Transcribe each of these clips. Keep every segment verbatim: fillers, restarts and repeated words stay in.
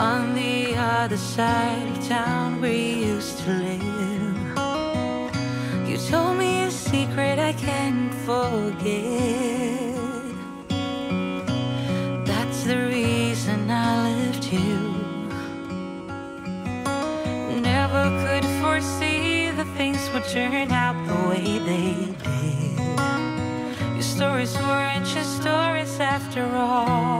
on the other side of town where you used to live. You told me a secret I can't forget. That's the reason I left you. Never could foresee that things would turn out the way they did. Your stories weren't just stories after all.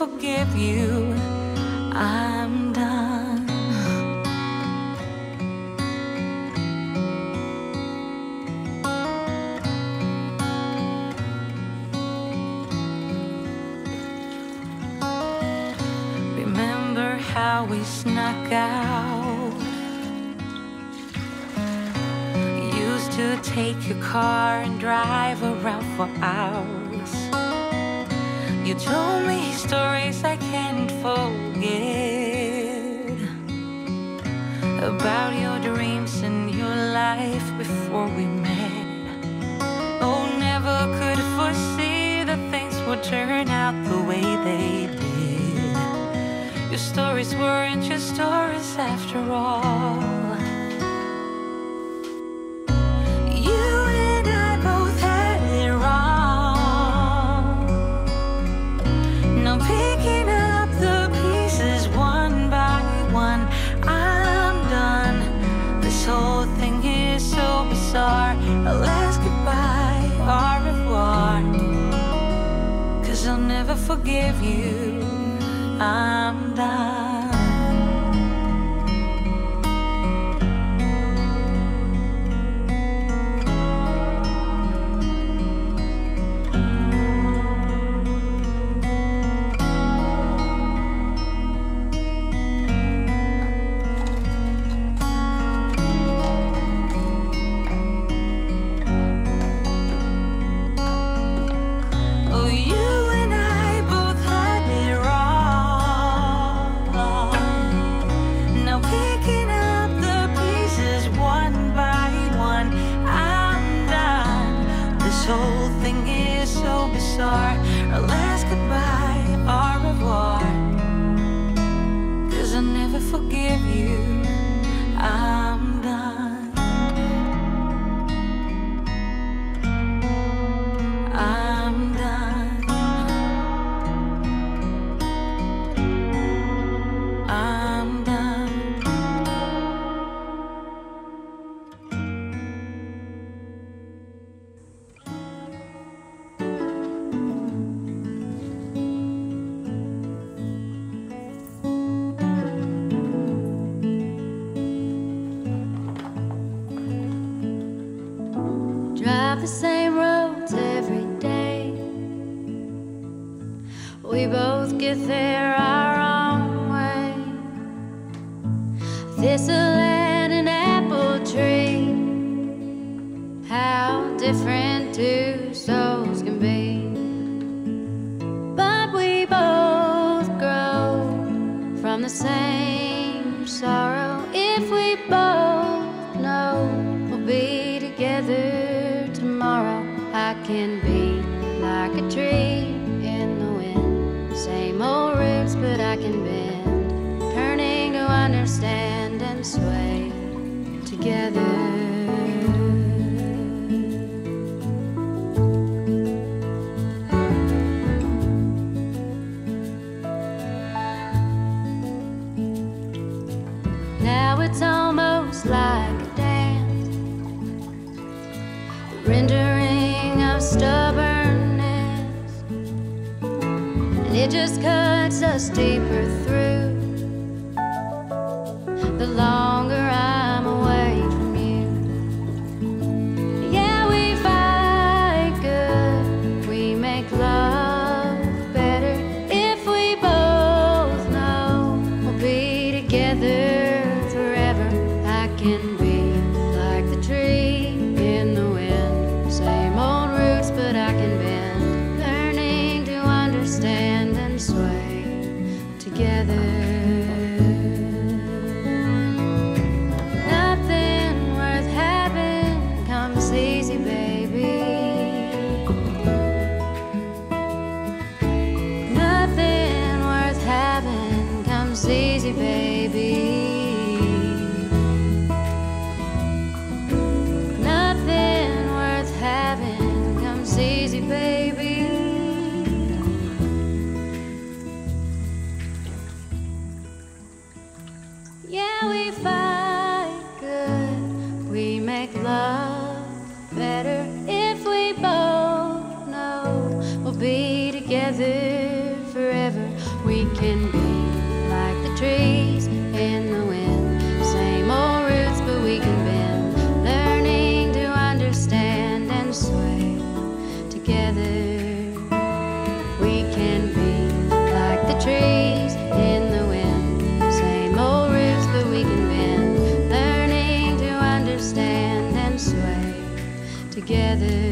Forgive you, I'm done. Remember how we snuck out? Used to take your car and drive around for hours. You told me stories I can't forget about your dreams and your life before we met. Oh, never could foresee that things would turn out the way they did. Your stories weren't just stories after all. Our last goodbye, au revoir. 'Cause I'll never forgive you, I'm done. Our last goodbye, au revoir. 'Cause I'll never forgive you, I'm done. I'm done. I'm done. The same roads every day, we both get there our own way. Thistle and an apple tree, how different two souls can be. But we both grow from the same sorrow, if we both know we'll be together tomorrow. I can be like a tree in the wind, same old roots but I can bend, turning to understand and sway together. Now it's almost like a rendering of stubbornness, and it just cuts us deeper through. The longer I'm away from you, yeah, we fight good, we make love better, if we both know we'll be together forever. I can be like the tree in the wind, make love better if we both know we'll be together forever. We can be like the trees in the wind, same old roots, but we can bend, learning to understand and sway together. We can be like the trees in the wind, same old roots, but we can bend, learning to understand and sway together.